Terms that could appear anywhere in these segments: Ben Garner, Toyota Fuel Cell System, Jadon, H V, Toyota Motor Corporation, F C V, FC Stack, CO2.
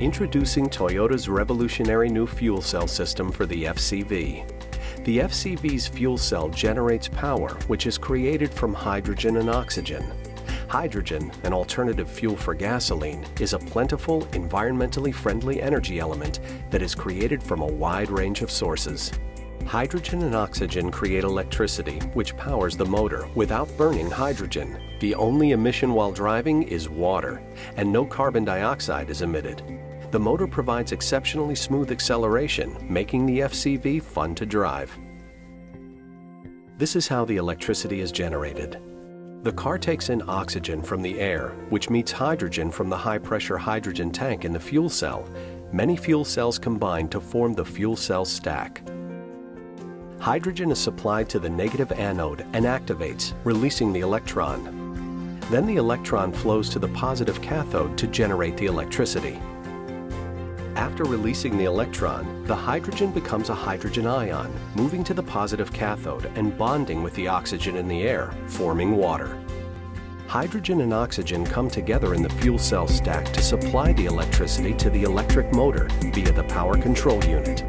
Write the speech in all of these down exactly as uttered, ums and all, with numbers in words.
Introducing Toyota's revolutionary new fuel cell system for the F C V. The F C V's fuel cell generates power which is created from hydrogen and oxygen. Hydrogen, an alternative fuel for gasoline, is a plentiful, environmentally friendly energy element that is created from a wide range of sources. Hydrogen and oxygen create electricity, which powers the motor without burning hydrogen. The only emission while driving is water, and no carbon dioxide is emitted. The motor provides exceptionally smooth acceleration, making the F C V fun to drive. This is how the electricity is generated. The car takes in oxygen from the air, which meets hydrogen from the high-pressure hydrogen tank in the fuel cell. Many fuel cells combine to form the fuel cell stack. Hydrogen is supplied to the negative anode and activates, releasing the electron. Then the electron flows to the positive cathode to generate the electricity. After releasing the electron, the hydrogen becomes a hydrogen ion, moving to the positive cathode and bonding with the oxygen in the air, forming water. Hydrogen and oxygen come together in the fuel cell stack to supply the electricity to the electric motor via the power control unit.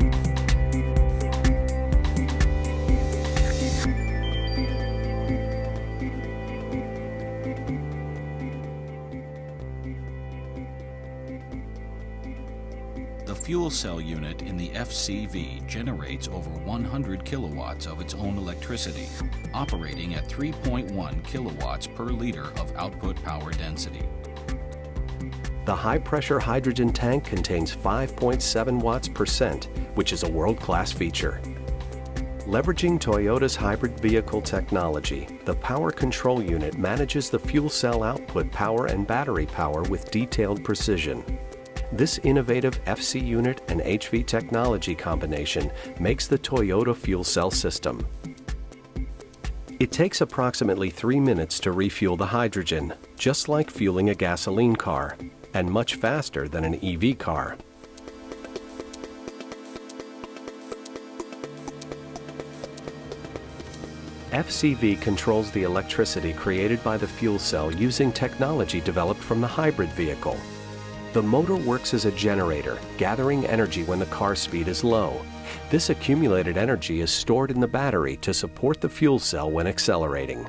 The fuel cell unit in the F C V generates over one hundred kilowatts of its own electricity, operating at three point one kilowatts per liter of output power density. The high-pressure hydrogen tank contains five point seven watts per cent, which is a world-class feature. Leveraging Toyota's hybrid vehicle technology, the power control unit manages the fuel cell output power and battery power with detailed precision. This innovative F C unit and H V technology combination makes the Toyota Fuel Cell System. It takes approximately three minutes to refuel the hydrogen, just like fueling a gasoline car, and much faster than an E V car. F C V controls the electricity created by the fuel cell using technology developed from the hybrid vehicle. The motor works as a generator, gathering energy when the car speed is low. This accumulated energy is stored in the battery to support the fuel cell when accelerating.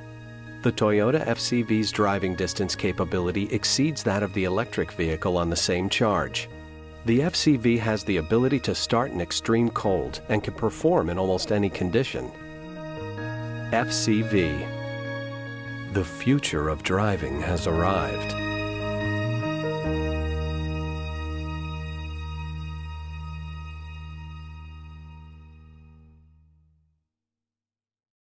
The Toyota F C V's driving distance capability exceeds that of the electric vehicle on the same charge. The F C V has the ability to start in extreme cold and can perform in almost any condition. F C V. The future of driving has arrived.